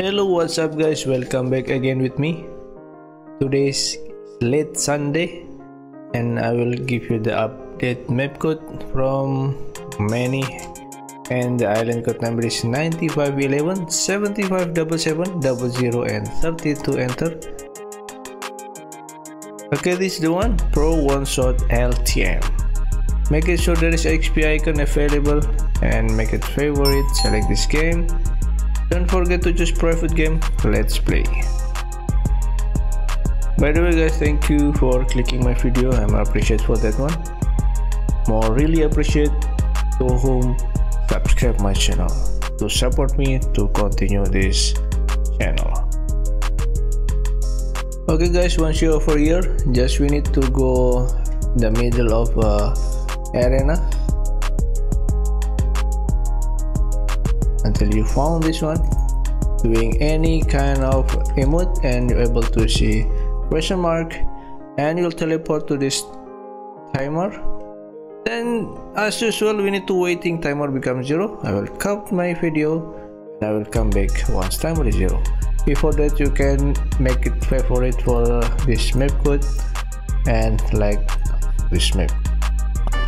Hello, what's up guys, welcome back again with me. Today's late Sunday and I will give you the update map code from Manny, and the island code number is 9511 7577 00 and 32. Enter. Okay, this is the one pro one shot LTM. Make sure there is XP icon available and make it favorite. Select this game. Don't forget to choose private game. Let's play. By the way guys, thank you for clicking my video. I'm appreciate for that one. More really appreciate to whom subscribe my channel to support me to continue this channel. Okay guys, once you're over here, just we need to go the middle of arena until you found this one. Doing any kind of emote and you're able to see question mark, and you'll teleport to this timer. Then as usual we need to waiting timer becomes zero. I will cut my video and I will come back once timer is zero. Before that you can make it favorite for this map code and like this map.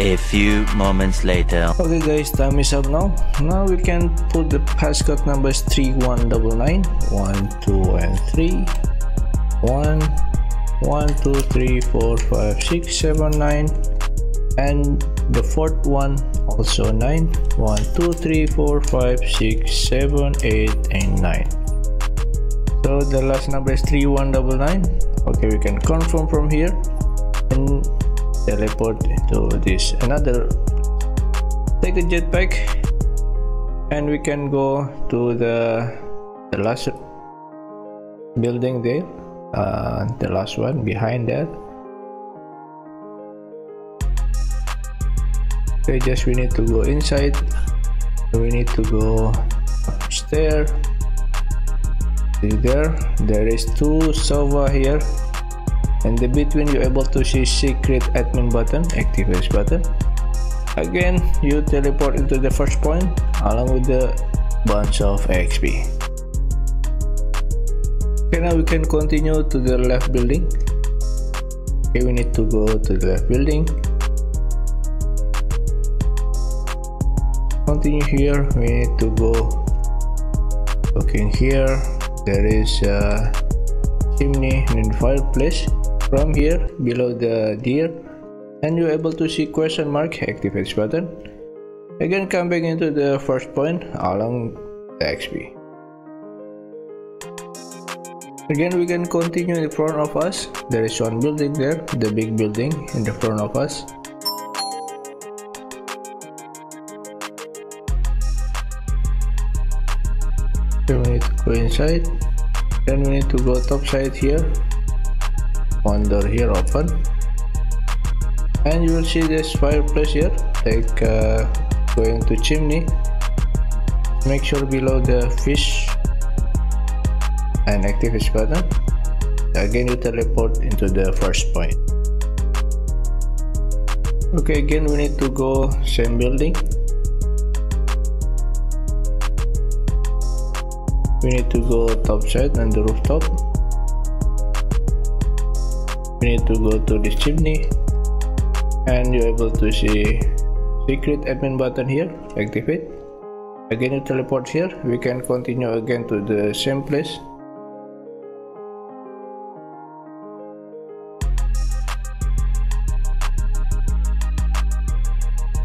A few moments later. Okay guys, time is up now. Now we can put the passcode numbers 3199 1 2 and 3 1 1 2 3 4 5 6 7 9 and the fourth one also 9 1 2 3 4 5 6 7 8 and 9. So the last number is 3199. Okay, we can confirm from here and teleport to this another. Take a jetpack and we can go to the last building there, the last one behind that. Okay, just we need to go inside. We need to go upstairs. See there is two server here. In the between you're able to see secret admin button, activate button. Again you teleport into the first point along with the bunch of XP. Okay, now we can continue to the left building. Okay, we need to go to the left building. Continue here, we need to go. Okay, here there is a chimney and fireplace. From here below the deer and you're able to see question mark, activate button. Again come back into the first point along the XP. Again we can continue in front of us. There is one building there, the big building in the front of us. So we need to go inside. Then we need to go top side here. One door here open and you will see this fireplace here. Like going to chimney, make sure below the fish and activate button. Again you teleport into the first point. Okay, again we need to go same building. We need to go top side and the rooftop. We need to go to this chimney and you're able to see secret admin button here, activate. Again you teleport here. We can continue again to the same place.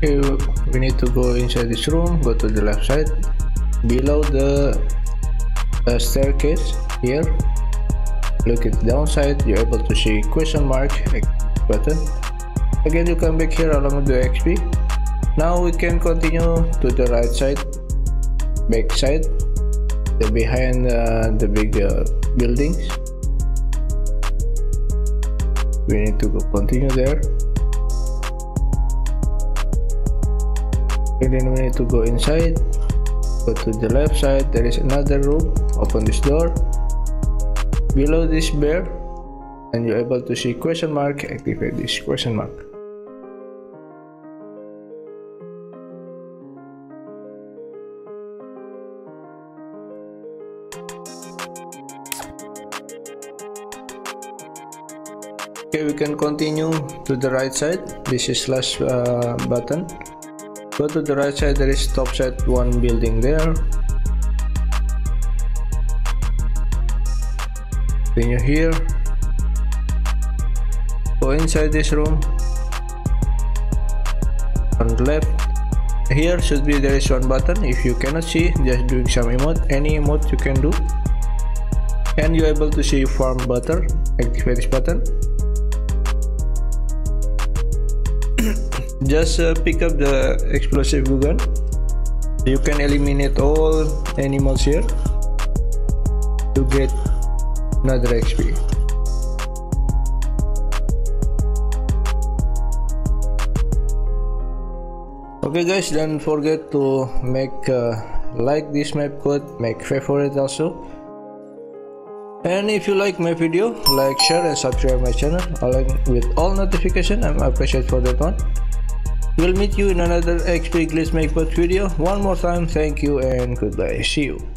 Okay, we need to go inside this room. Go to the left side below the staircase here. Look at the downside, you're able to see question mark button. Again you come back here along with the XP. Now we can continue to the right side, back side, the behind the big buildings. We need to go continue there. And then we need to go inside. Go to the left side, there is another room. Open this door. Below this bear and you're able to see question mark, activate this question mark. Okay, we can continue to the right side. This is last button. Go to the right side. There is top side one building there. Continue here. Go inside this room. On left. Here should be there is one button. If you cannot see, just doing some emote. Any emote you can do. And you're able to see farm butter. Activate this button. Just pick up the explosive gun. You can eliminate all animals here to get another XP. Okay guys, don't forget to make like this map code, make favorite also. And if you like my video, like, share and subscribe my channel along with all notifications. I'm appreciated for that one. We'll meet you in another XP Glitch Makebot video. One more time, thank you and goodbye. See you.